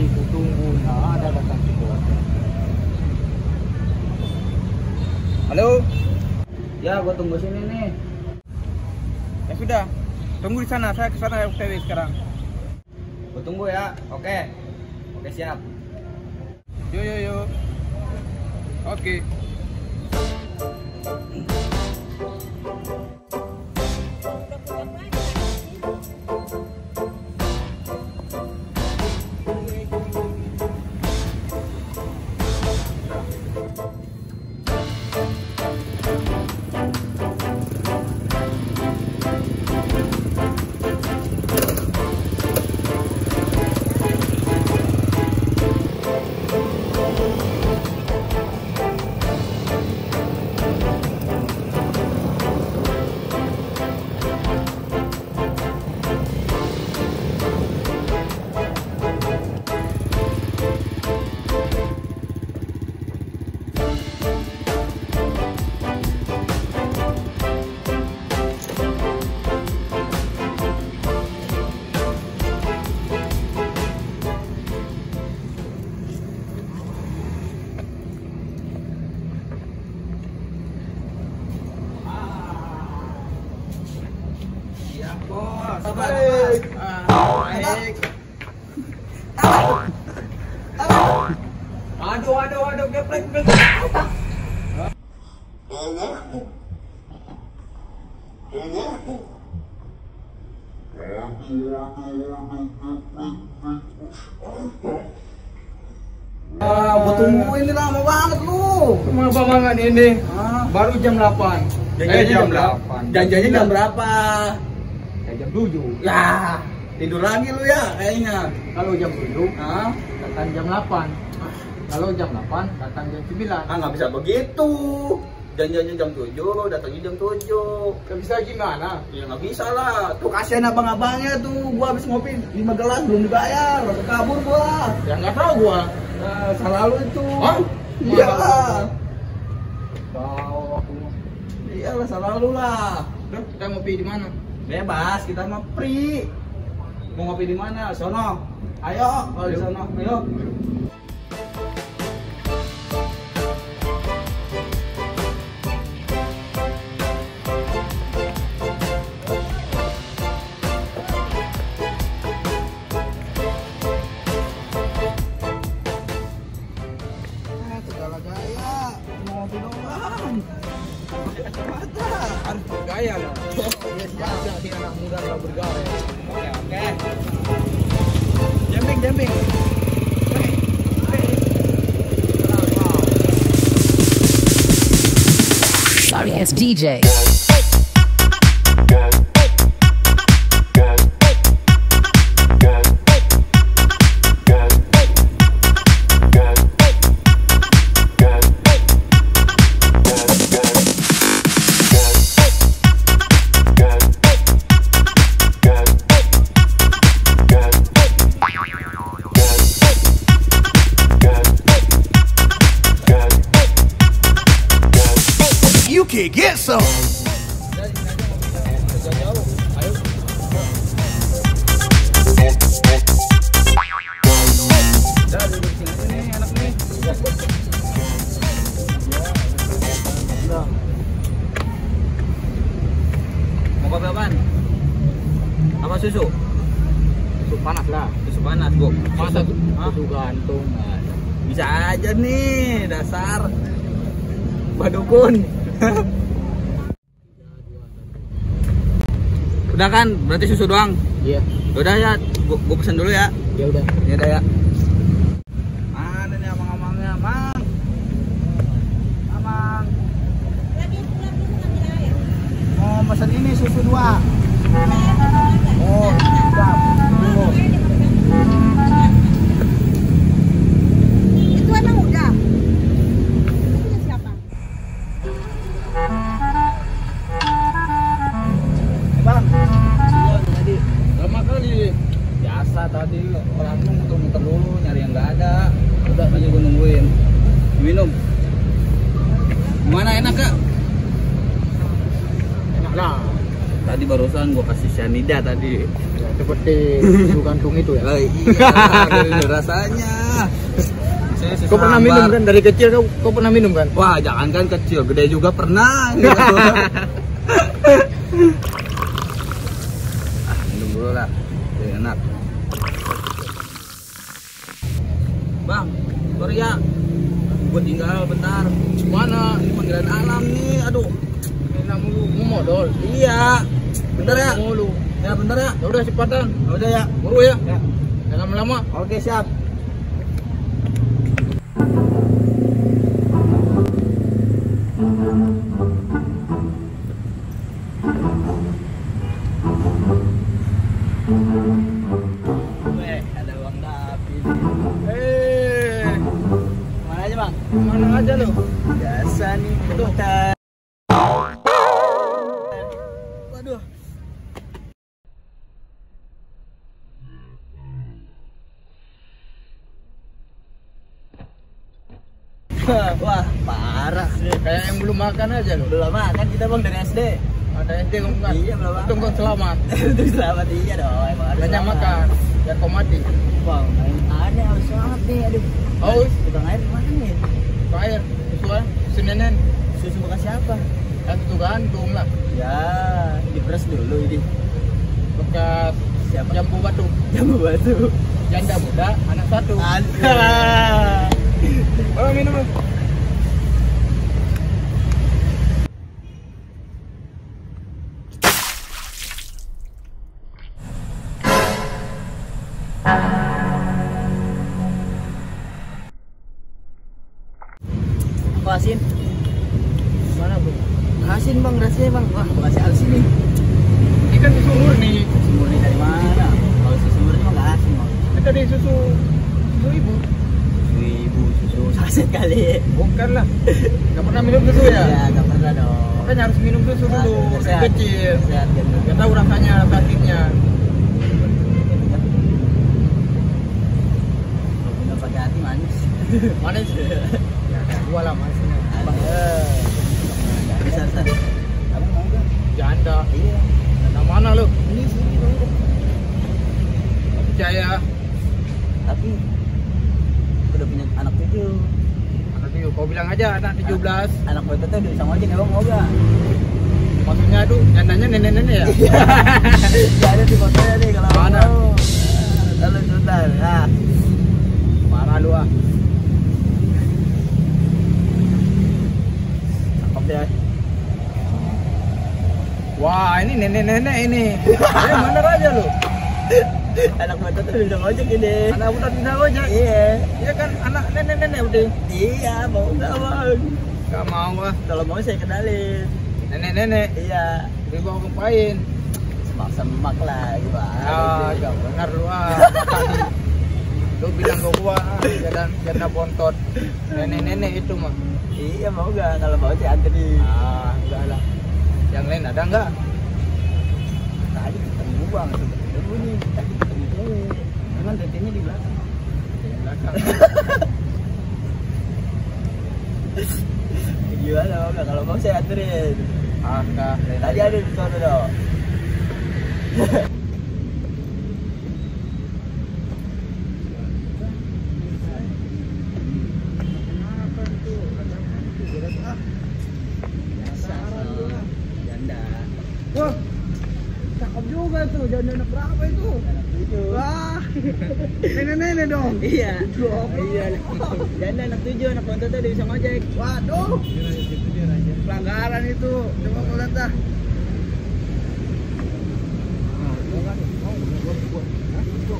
nanti kutunggu nah ada datang juga. Halo? Ya, gua tunggu sini nih. Ya sudah, tunggu di sana. Saya ke sana FTW sekarang. Gua tunggu ya. Oke. Oke, siap. Yo. Oke. Aduh, geprek. Ah, gua tungguin ini lama banget lu. Kenapa banget ini? Baru jam 8. Janjinya jam 8. Janjinya jam berapa? Ya, jam 7. Yah, tidur lagi lu ya kayaknya. Kalau jam 7, datang jam 8. Kalau jam 8, datang jam 9. Nggak bisa begitu. Janjiannya jam 7, datangnya jam 7. Nggak bisa gimana? Ya nggak bisa lah. Tuh kasihan abang-abangnya tuh. Gua habis ngopi 5 gelas belum dibayar. Langsung kabur gua. Ya nggak tahu gua. Nah, salah lu itu. Hah? Iyalah. Iyalah, salah lu lah. Duh, kita ngopi di mana? Bebas, kita mau free. Mau ngopi di mana? Sono. Ayo, kalau di sono. Ayo. Bergaya loh. Biasa sih anak muda kalau bergaya. Oke. Jamping. Sorry, it's DJ. Get some. Mau kopi apaan? Apa susu? Susu panas lah. Susu panas, Bu. Masa susu gantung. Bisa aja nih, dasar badukun. Udah kan, berarti susu doang. Iya. Udah ya, gua pesen dulu ya. Ya udah. Ya udah ya. Mana nih abang-abangnya, Mang? Abang. Mau pesen ini susu 2. Oh, siap. Tunggu. Itu emang udah. Tadi orang tuh muter-muter dulu nyari yang nggak ada. Udah aja gue nungguin minum. Gimana, enak gak? Enak lah. Tadi barusan gua kasih cyanida tadi. Seperti susu kantung itu ya. Oh, iya, rasanya. Kau pernah minum kan dari kecil, kau pernah minum kan? Wah, jangankan kecil, gede juga pernah. Gitu. Minum dulu lah, enak. Bang, sorry ya, gue tinggal bentar. Mana? Ini panggilan alam nih, aduh. Enak mulu, mau modal. Iya, bentar ya. Mulu. Ya bentar ya. Ya udah cepatan. Ya udah ya, buru ya. Ya. Jangan lama. Oke siap. Weh, ada uang dapet. Hei, kemana aja bang? Kemana aja lo? Biasa nih, tuh. Waduh. Wah, parah sih. Kayak yang belum makan aja lo. Belum makan kita bang dari SD. Ada SD kamu kan? Iya, belum. Untung kau selamat. Untung selamat, iya dong. Emang ada banyak makan, biar kau mati. Bang, ada harus selamat nih, aduh. Haus? Tukang air kemana nih? Tukang air, susu ya? Susu nenen? Susu bekas siapa? Ya, susu gantung lah. Ya, diperes dulu ini. Bekas siapa? Jambu batu. Jambu batu. Janda muda, anak satu. Aduh. Orang minum dong. Asin mana bro? Asin bang, rasanya bang. Wah, makasih asin nih. Ini kan susu murni. Susu murni dari mana? Kalau susu murni mah nggak asin bang. Itu dari susu ibu. Susu ibu, susu saset kali. Bukan lah. Nggak pernah minum susu ya? Iya, nggak pernah dong. Makanya harus minum susu dulu. Sehat, kecil. Sehat, nggak tahu rasanya, sakitnya. Kalau punya pakai hati manis. Manis. Gua lah mas. Bisa tadi. Kamu mau enggak? Janda. Iya. Nah, mana lu? Ini sini dong. Percaya. Tapi udah punya anak 7. Anak 7. Kau bilang aja anak 17. Anak gua teteh udah bisa ngojek ya, Bang, mau enggak? Maksudnya aduh, jandanya nenek-nenek ya? Enggak ada di fotonya nih kalau mana. Lalu sebentar. Nah. Parah lu ah. Ya. Wah, ini nenek-nenek ini. Eh, mana aja lu? Anak mata tuh udah ngojek ini. Anak mata udah ngojek? Iya. Iya kan anak nenek-nenek udah. Iya, mau enggak bang? Gak mau ah. Kalau mau saya kenalin. Nenek-nenek? Iya. Dia mau ngapain? Semak-semak lah bang. Ah, gak benar lu ah. Lu bilang ke gua janda bontot. Nenek-nenek itu mah. Iya mau gak? Kalau mau sih antri. Ah enggak lah. Yang lain ada enggak? Tadi ketemu bang, ketemu nih. Tadi ketemu cewek. Cuman datanya di belakang. Di belakang. Gimana mau gak? Kalau mau saya anterin. Ah enggak. Tadi ada di sana dong. Wah, cakep juga tuh, janda berapa itu? Wah, nenek-nenek dong? Iya. Iya, janda anak 7, anak bontot udah bisa ngojek. Waduh, pelanggaran itu, coba ngeliat dah. Itu,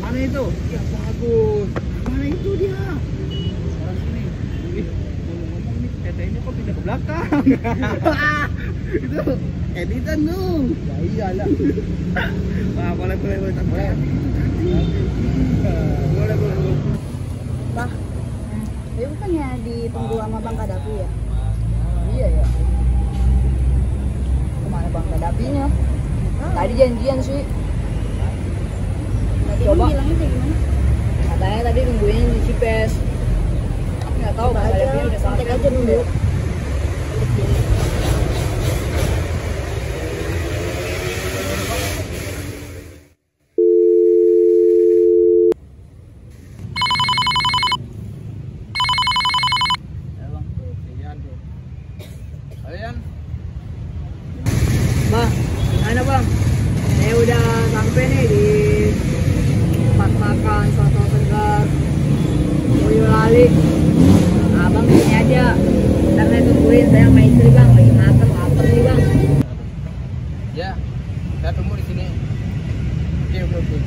mana itu? Iya, bagus. Mana itu dia? Sekarang sini. Ngomong-ngomong nih, tetenya kok pindah ke belakang? Itu editan dong. Ya iyalah. Wah, boleh tak boleh. Boleh. Pak. Ya bukannya ditunggu sama Bang Kadapi ya? Iya ya. Kemana Bang Kadapinya? Tadi janjian sih. Tadi coba. Bilangnya kayak gimana? Katanya tadi nungguin di Cipes. Enggak tahu Bang Kadapinya udah sampai aja nunggu. Thank you. dianterin saya sama istri bang, lagi makan, lapar nih bang. Ya, saya tunggu di sini. Oke.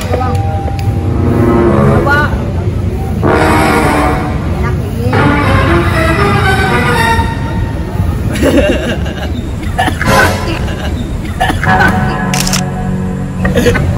Jangan bang, ada gitu aja.